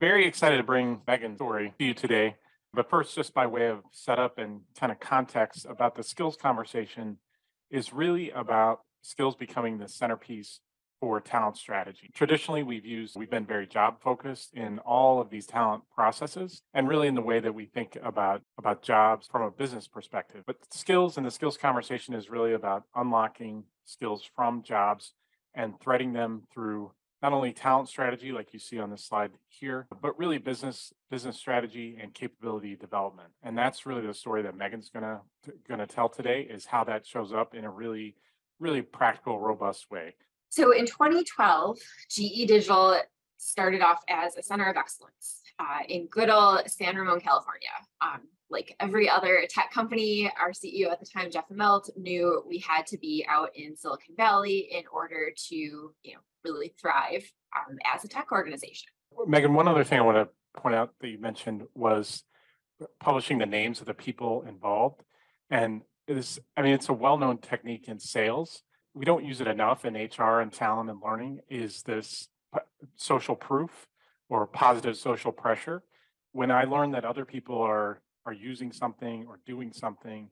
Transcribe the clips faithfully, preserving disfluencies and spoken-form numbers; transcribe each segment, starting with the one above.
Very excited to bring Megan Bickle to you today. But first, just by way of setup and kind of context about the skills conversation, is really about skills becoming the centerpiece for talent strategy. Traditionally, we've used, we've been very job focused in all of these talent processes and really in the way that we think about, about jobs from a business perspective. But skills and the skills conversation is really about unlocking skills from jobs and threading them through not only talent strategy, like you see on this slide here, but really business business strategy and capability development. And that's really the story that Megan's gonna, gonna tell today, is how that shows up in a really, really practical, robust way. So in twenty twelve, G E Digital started off as a center of excellence uh, in good old San Ramon, California. Um, like every other tech company, our C E O at the time, Jeff Immelt, knew we had to be out in Silicon Valley in order to, you know, really thrive um, as a tech organization. Megan, one other thing I want to point out that you mentioned was publishing the names of the people involved. And this, I mean, it's a well-known technique in sales. We don't use it enough in H R and talent and learning, is this social proof or positive social pressure. When I learn that other people are are using something or doing something,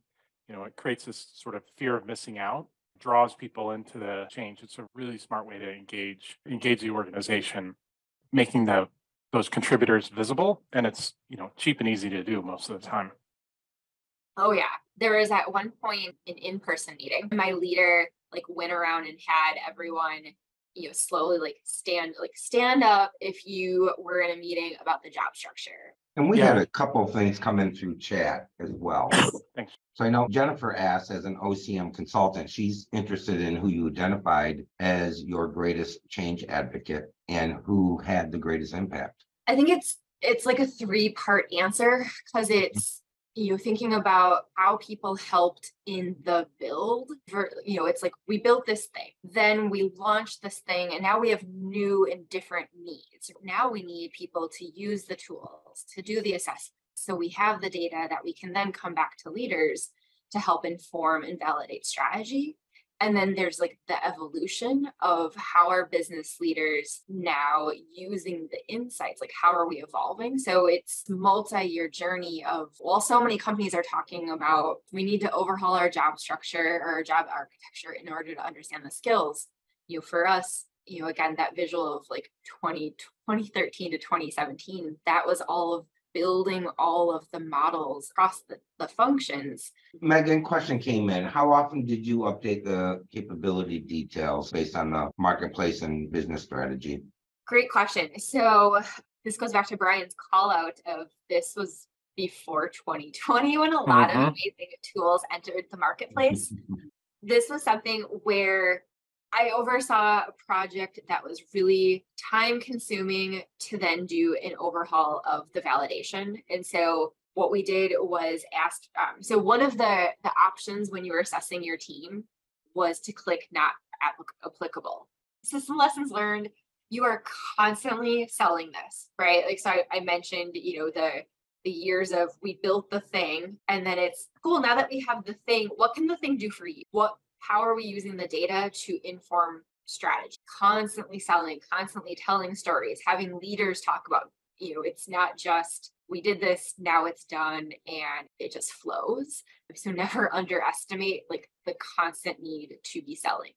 you know, it creates this sort of fear of missing out, draws people into the change. It's a really smart way to engage, engage the organization, making the those contributors visible. And it's, you know, cheap and easy to do most of the time. Oh yeah. There was at one point an in-person meeting. My leader like went around and had everyone, you know, slowly like stand, like stand up if you were in a meeting about the job structure. And we yeah. had a couple of things come in through chat as well. Thanks. So I know Jennifer asked, as an O C M consultant, she's interested in who you identified as your greatest change advocate and who had the greatest impact. I think it's it's like a three-part answer, because it's, you know, thinking about how people helped in the build. For, you know, it's like we built this thing, then we launched this thing, and now we have new and different needs. Now we need people to use the tools to do the assessment. So we have the data that we can then come back to leaders to help inform and validate strategy. And then there's like the evolution of how are business leaders now using the insights, like how are we evolving? So it's multi-year journey of, well, so many companies are talking about, we need to overhaul our job structure or our job architecture in order to understand the skills. You know, for us, you know, again, that visual of like twenty, twenty thirteen to twenty seventeen, that was all of building all of the models across the, the functions. Megan, question came in. How often did you update the capability details based on the marketplace and business strategy? Great question. So this goes back to Brian's call out of, this was before twenty twenty when a lot mm-hmm. of amazing tools entered the marketplace. This was something where I oversaw a project that was really time consuming to then do an overhaul of the validation. And so what we did was asked, um, so one of the, the options when you were assessing your team was to click not applicable. So some lessons learned, you are constantly selling this, right? Like, so I, I mentioned, you know, the the years of we built the thing, and then it's cool. Now that we have the thing, what can the thing do for you? What How are we using the data to inform strategy? Constantly selling, constantly telling stories, having leaders talk about, you know, it's not just we did this, now it's done, and it just flows. So never underestimate like the constant need to be selling.